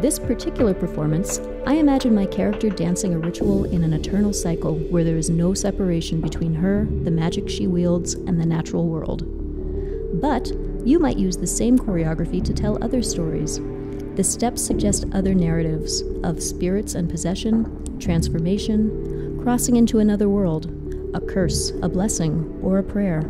this particular performance, I imagine my character dancing a ritual in an eternal cycle where there is no separation between her, the magic she wields, and the natural world. But you might use the same choreography to tell other stories. The steps suggest other narratives of spirits and possession, transformation, crossing into another world, a curse, a blessing, or a prayer.